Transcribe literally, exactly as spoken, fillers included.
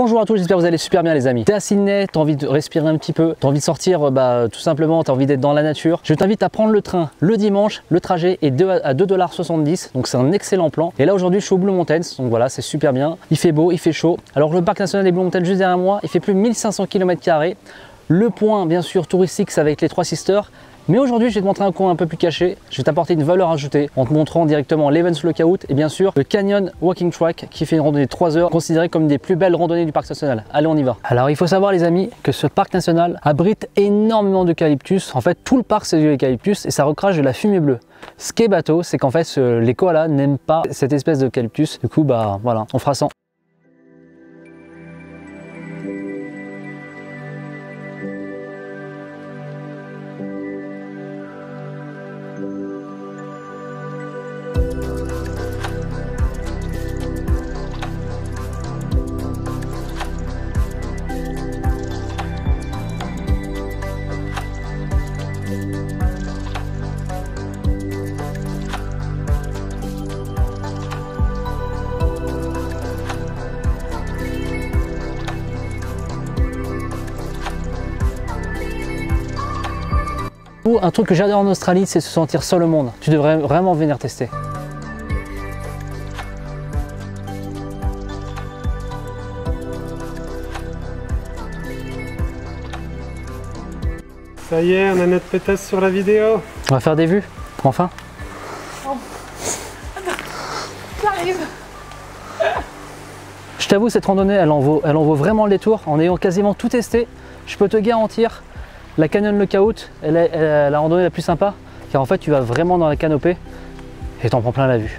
Bonjour à tous, j'espère que vous allez super bien les amis. T'es à Sydney, t'as envie de respirer un petit peu, t'as envie de sortir bah, tout simplement, t'as envie d'être dans la nature. Je t'invite à prendre le train le dimanche, le trajet est deux à deux dollars soixante-dix, donc c'est un excellent plan. Et là aujourd'hui je suis au Blue Mountains, donc voilà c'est super bien, il fait beau, il fait chaud. Alors le parc national des Blue Mountains juste derrière moi, il fait plus de mille cinq cents kilomètres carrés. Le point bien sûr touristique c'est avec les trois sisters. Mais aujourd'hui, je vais te montrer un coin un peu plus caché. Je vais t'apporter une valeur ajoutée en te montrant directement l'Evans Lookout et bien sûr le Canyon Walking Track qui fait une randonnée de trois heures considérée comme une des plus belles randonnées du parc national. Allez, on y va. Alors, il faut savoir les amis que ce parc national abrite énormément d'eucalyptus. En fait, tout le parc c'est de l'eucalyptus et ça recrache de la fumée bleue. Ce qui est bateau, c'est qu'en fait, les koalas n'aiment pas cette espèce d'eucalyptus. Du coup, bah voilà, on fera sans. Un truc que j'adore en Australie, c'est se sentir seul au monde. Tu devrais vraiment venir tester. Ça y est, on a notre pétasse sur la vidéo. On va faire des vues, enfin. Oh. J'arrive. Je t'avoue, cette randonnée, elle en vaut, elle en vaut vraiment le détour. En ayant quasiment tout testé, je peux te garantir la Canyon Lookout, elle est la randonnée la plus sympa, car en fait tu vas vraiment dans la canopée et t'en prends plein la vue.